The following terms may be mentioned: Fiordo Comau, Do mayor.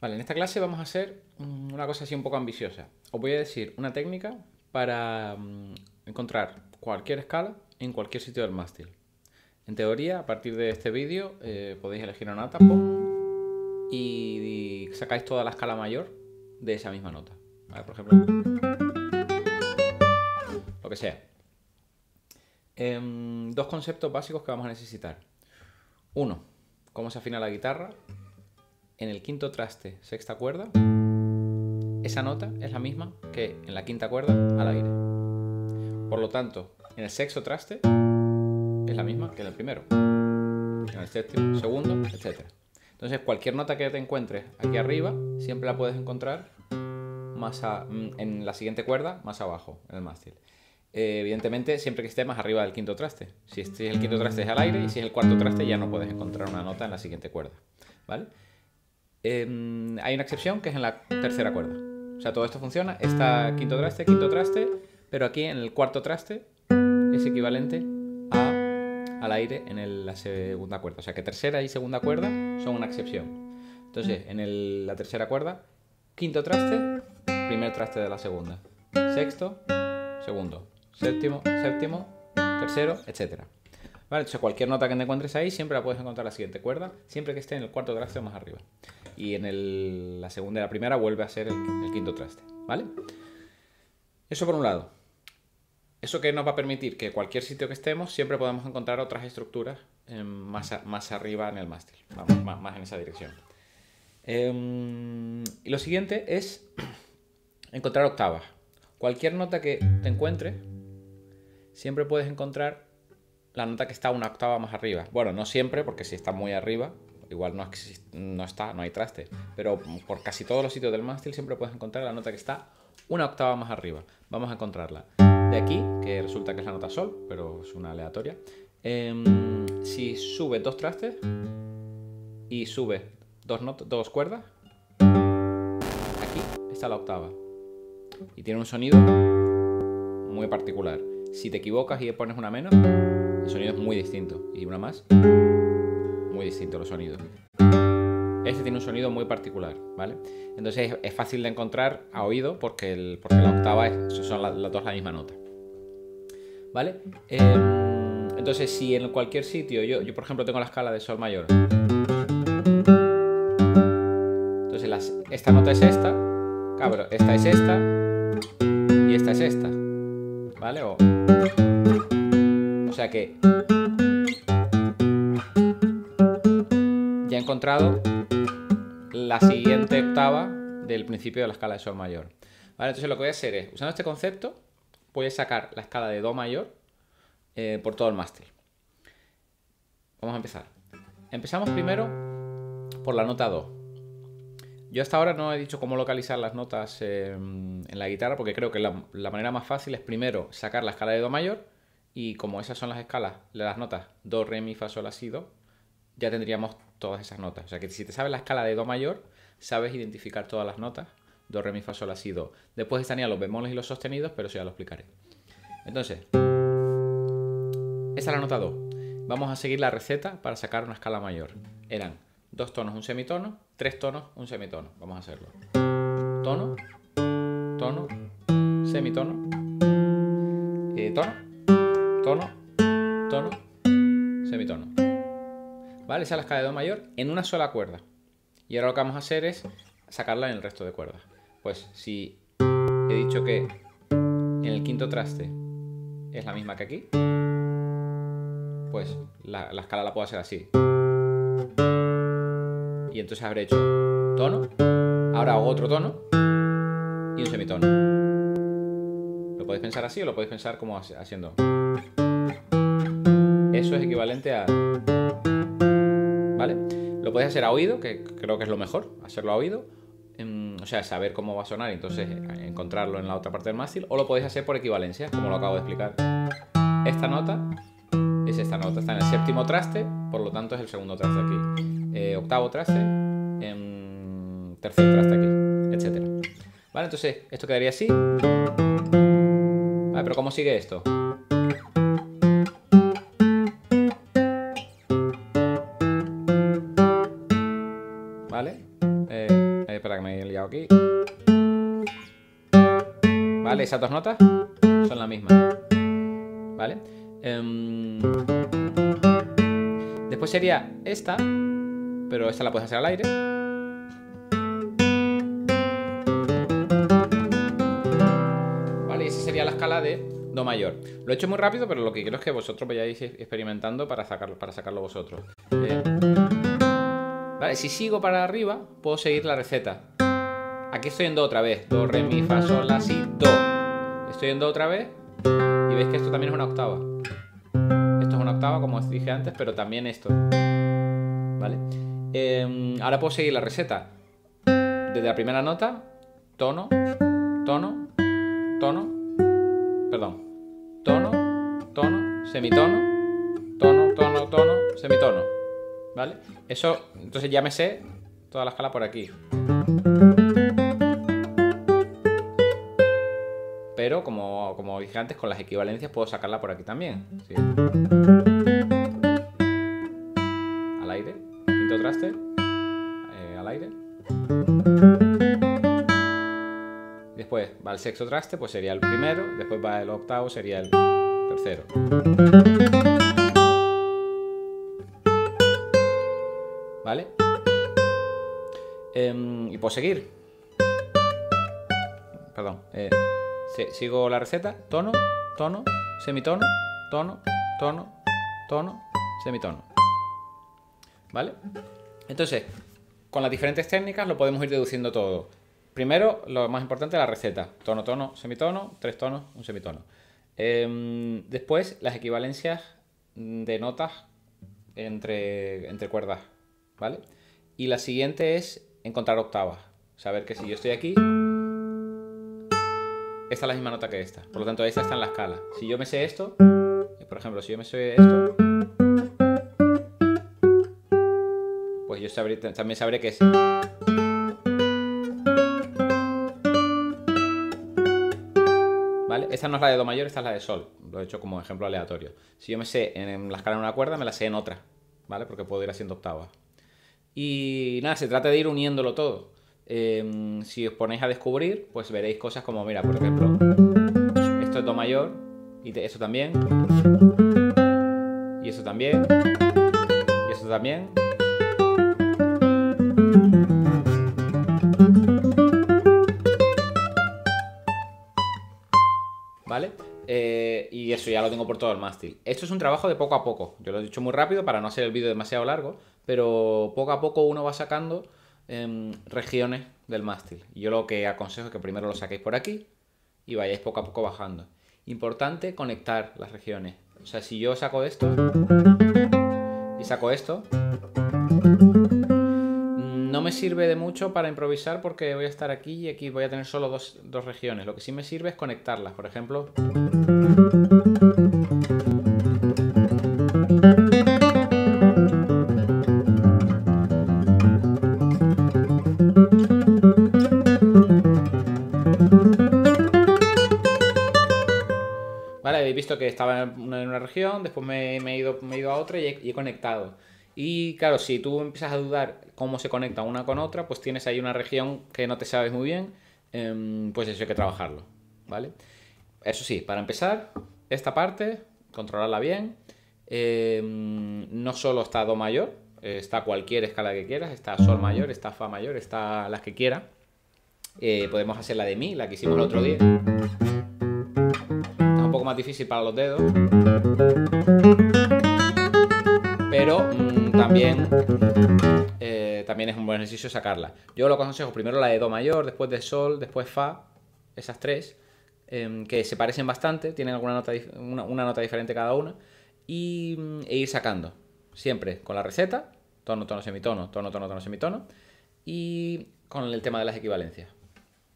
Vale, en esta clase vamos a hacer una cosa así un poco ambiciosa. Os voy a decir una técnica para encontrar cualquier escala en cualquier sitio del mástil. En teoría, a partir de este vídeo podéis elegir una nota y sacáis toda la escala mayor de esa misma nota. ¿Vale? Por ejemplo, lo que sea. Dos conceptos básicos que vamos a necesitar. Uno, cómo se afina la guitarra. En el quinto traste, sexta cuerda, esa nota es la misma que en la quinta cuerda al aire. Por lo tanto, en el sexto traste es la misma que en el primero, en el séptimo, segundo, etc. Entonces, cualquier nota que te encuentres aquí arriba, siempre la puedes encontrar en la siguiente cuerda, más abajo, en el mástil. Evidentemente, siempre que esté más arriba del quinto traste. Si es el quinto traste es al aire, y si es el cuarto traste ya no puedes encontrar una nota en la siguiente cuerda, ¿vale? Hay una excepción que es en la tercera cuerda. O sea, todo esto funciona. Está quinto traste, pero aquí en el cuarto traste es equivalente al aire en la segunda cuerda. O sea, que tercera y segunda cuerda son una excepción. Entonces, en la tercera cuerda, quinto traste, primer traste de la segunda, sexto, segundo, séptimo, séptimo, tercero, etc. Vale, entonces cualquier nota que te encuentres ahí siempre la puedes encontrar en la siguiente cuerda, siempre que esté en el cuarto traste o más arriba. Y en la segunda y la primera vuelve a ser el quinto traste, ¿vale? Eso por un lado. Eso que nos va a permitir que cualquier sitio que estemos siempre podamos encontrar otras estructuras más arriba en el mástil, vamos, más en esa dirección. Y lo siguiente es encontrar octavas. Cualquier nota que te encuentres, siempre puedes encontrar la nota que está una octava más arriba. Bueno, no siempre, porque si está muy arriba, igual no hay traste, pero por casi todos los sitios del mástil siempre puedes encontrar la nota que está una octava más arriba. Vamos a encontrarla de aquí, que resulta que es la nota sol, pero es una aleatoria. Si sube dos trastes y sube dos cuerdas, aquí está la octava y tiene un sonido muy particular. Si te equivocas y pones una menos, el sonido es muy distinto, y una más, muy distinto los sonidos. Este tiene un sonido muy particular, ¿vale? Entonces es fácil de encontrar a oído porque la octava son las dos la misma nota, ¿vale? Entonces si en cualquier sitio, yo por ejemplo tengo la escala de sol mayor, entonces esta nota es esta, cabrón, esta es esta y esta es esta, ¿vale? O sea que ya he encontrado la siguiente octava del principio de la escala de sol mayor. Vale, entonces lo que voy a hacer es, usando este concepto, voy a sacar la escala de do mayor por todo el mástil. Vamos a empezar. Empezamos primero por la nota do. Yo hasta ahora no he dicho cómo localizar las notas en la guitarra, porque creo que la manera más fácil es primero sacar la escala de do mayor, y como esas son las escalas, las notas do, re, mi, fa, sol, la, si, do, ya tendríamos todas esas notas. O sea que si te sabes la escala de do mayor, sabes identificar todas las notas, do, re, mi, fa, sol, la, si, do. Después estarían los bemoles y los sostenidos, pero eso ya lo explicaré. Entonces, esa es la nota do. Vamos a seguir la receta para sacar una escala mayor. Eran dos tonos, un semitono, tres tonos, un semitono. Vamos a hacerlo. Tono, tono, semitono, tono, tono, tono, semitono. Vale, esa es la escala de do mayor en una sola cuerda. Y ahora lo que vamos a hacer es sacarla en el resto de cuerdas. Pues si he dicho que en el quinto traste es la misma que aquí, pues la escala la puedo hacer así. Y entonces habré hecho tono, ahora hago otro tono y un semitono. Lo podéis pensar así o lo podéis pensar como haciendo... Eso es equivalente a... ¿Vale? Lo podéis hacer a oído, que creo que es lo mejor, hacerlo a oído. O sea, saber cómo va a sonar y entonces encontrarlo en la otra parte del mástil. O lo podéis hacer por equivalencia, como lo acabo de explicar. Esta nota es esta nota. Está en el séptimo traste, por lo tanto es el segundo traste aquí. Octavo traste, tercer traste aquí, etc. ¿Vale? Entonces esto quedaría así. ¿Vale? Pero ¿cómo sigue esto? que esas dos notas son la misma, ¿vale? Después sería esta, pero esta la puedes hacer al aire. Vale, y esa sería la escala de Do mayor. Lo he hecho muy rápido, pero lo que quiero es que vosotros vayáis experimentando para sacarlo vosotros. Vale, si sigo para arriba, puedo seguir la receta. Aquí estoy en Do otra vez. Do, re, mi, fa, sol, la, si, do. Estoy en Do otra vez. Y veis que esto también es una octava. Esto es una octava, como os dije antes, pero también esto. ¿Vale? Ahora puedo seguir la receta. Desde la primera nota, tono, tono, tono. Perdón. Tono, tono, semitono, tono, tono, tono, semitono. ¿Vale? Eso, entonces ya me sé toda la escala por aquí. Pero como dije antes, con las equivalencias puedo sacarla por aquí también. Sí. Al aire. Quinto traste. Al aire. Después va el sexto traste, pues sería el primero. Después va el octavo, sería el tercero. ¿Vale? Y puedo seguir. Perdón. Sigo la receta. Tono, tono, semitono, tono, tono, tono, semitono. ¿Vale? Entonces, con las diferentes técnicas lo podemos ir deduciendo todo. Primero, lo más importante, la receta. Tono, tono, semitono, tres tonos, un semitono. Después, las equivalencias de notas entre cuerdas, ¿vale? Y la siguiente es encontrar octavas. Saber que si yo estoy aquí, esta es la misma nota que esta. Por lo tanto, esta está en la escala. Si yo me sé esto, por ejemplo, si yo me sé esto, pues yo también sabré que es... ¿Vale? Esta no es la de Do mayor, esta es la de Sol. Lo he hecho como ejemplo aleatorio. Si yo me sé en la escala en una cuerda, me la sé en otra, ¿vale? Porque puedo ir haciendo octavas. Y nada, se trata de ir uniéndolo todo. Si os ponéis a descubrir, pues veréis cosas como, mira, por ejemplo, esto es Do mayor, y esto también, y esto también, y esto también. ¿Vale? Y eso ya lo tengo por todo el mástil. Esto es un trabajo de poco a poco. Yo lo he dicho muy rápido para no hacer el vídeo demasiado largo, pero poco a poco uno va sacando regiones del mástil. Yo lo que aconsejo es que primero lo saquéis por aquí y vayáis poco a poco bajando. Importante conectar las regiones. O sea, si yo saco esto y saco esto, no me sirve de mucho para improvisar porque voy a estar aquí y aquí voy a tener solo dos regiones. Lo que sí me sirve es conectarlas. Por ejemplo, ¿vale? Habéis visto que estaba en una región, después me he ido a otra y he conectado. Y claro, si tú empiezas a dudar cómo se conecta una con otra, pues tienes ahí una región que no te sabes muy bien, pues eso hay que trabajarlo, ¿vale? Eso sí, para empezar, esta parte, controlarla bien. No solo está Do mayor, está cualquier escala que quieras, está Sol mayor, está Fa mayor, está las que quieras. Podemos hacer la de Mi, la que hicimos el otro día. Está un poco más difícil para los dedos, pero también es un buen ejercicio sacarla. Yo lo aconsejo primero la de Do mayor, después de Sol, después Fa, esas tres, que se parecen bastante, tienen alguna nota, una nota diferente cada una, e ir sacando, siempre con la receta, tono, tono, semitono, tono, tono, tono, semitono, y con el tema de las equivalencias.